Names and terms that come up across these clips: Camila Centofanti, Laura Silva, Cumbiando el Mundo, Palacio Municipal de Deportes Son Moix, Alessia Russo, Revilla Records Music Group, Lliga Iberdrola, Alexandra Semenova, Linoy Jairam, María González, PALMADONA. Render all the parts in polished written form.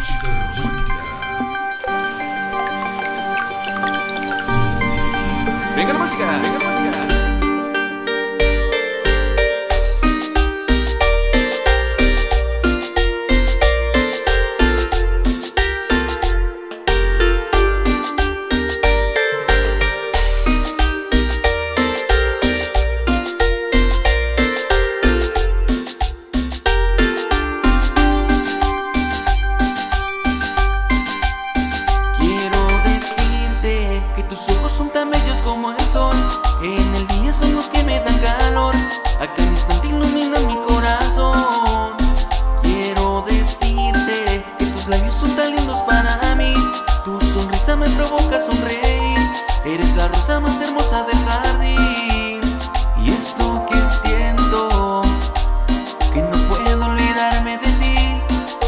Venga la música, venga la música. Tus ojos son tan bellos como el sol. En el día son los que me dan calor. A cada instante iluminan mi corazón. Quiero decirte que tus labios son tan lindos para mí. Tu sonrisa me provoca sonreír. Eres la rosa más hermosa del jardín. Y esto que siento, que no puedo olvidarme de ti.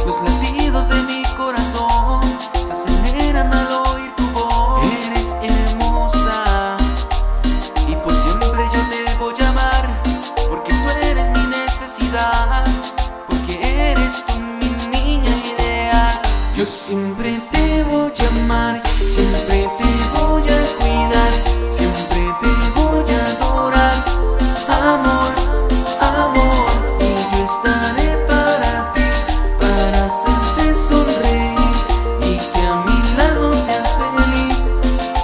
Los latidos de mi corazón se aceleran al oír tu voz. Eres hermosa y por siempre yo te voy a amar, porque tú eres mi necesidad, porque eres tú mi niña ideal. Yo siempre te voy a amar,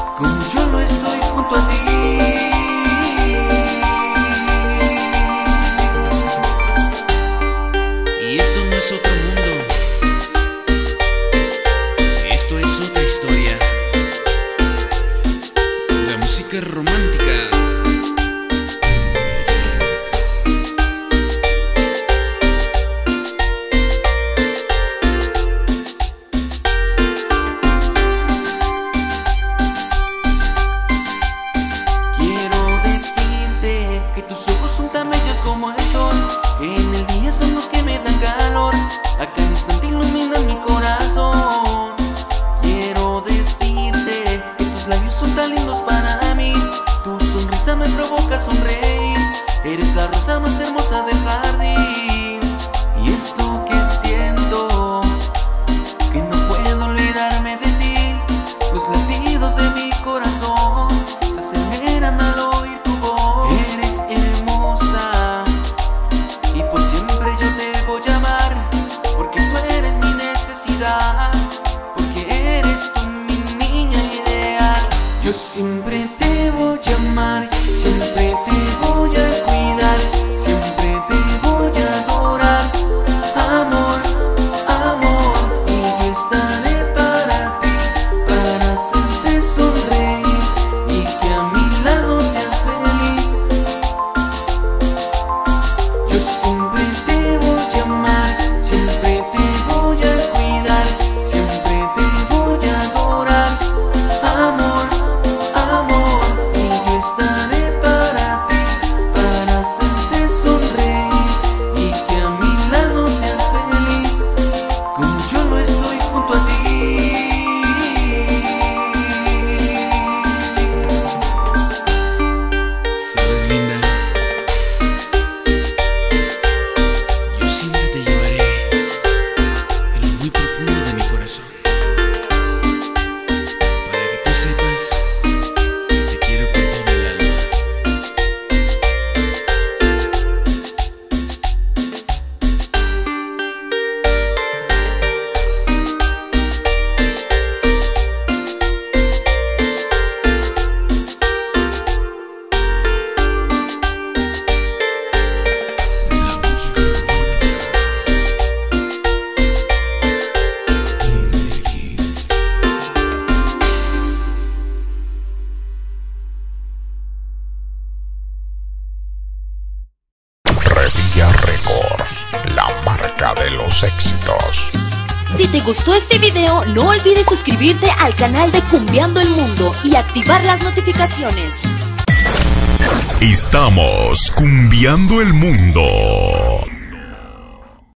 siempre te voy a cuidar, siempre te voy a adorar, amor, amor. Y yo estaré para ti, para hacerte sonreír y que a mi lado seas feliz, como yo lo estoy junto a ti. Y esto no es otro mundo, esto es otra historia. La música romántica. Tus ojos son tan bellos como el sol. En el día son los que me dan calor. A cada instante iluminan mi corazón. Quiero decirte que tus labios son tan lindos para mí. Tu sonrisa me provoca sonreír. Eres la rosa más hermosa del jardín. Y esto que siento, que no puedo olvidarme de ti. Los latidos de mi corazón se aceleran al oír tu voz. Eres hermosa y por siempre yo te voy a amar, porque tú eres mi necesidad, porque eres tú mi niña ideal. Yo siempre te voy a amar, siempre te voy a cuidar, siempre te voy a adorar, amor, amor. Y yo estaré para ti, para hacerte sonreír y que a mi lado seas feliz. Yo siempre te voy a amar, siempre te voy a cuidar, siempre te voy a adorar, amor, amor. Y yo estaré para ti, para hacerte sonreír y que a mi lado seas feliz, como yo lo estoy junto a ti. Sabes, linda, yo siempre te llevaré en lo muy profundo de mi corazón, para que tú sepas que te quiero con todo el alma. La música Revilla Records, la marca de los éxitos. Si te gustó este video, no olvides suscribirte al canal de Cumbiando el Mundo y activar las notificaciones. Estamos cumbiando el mundo.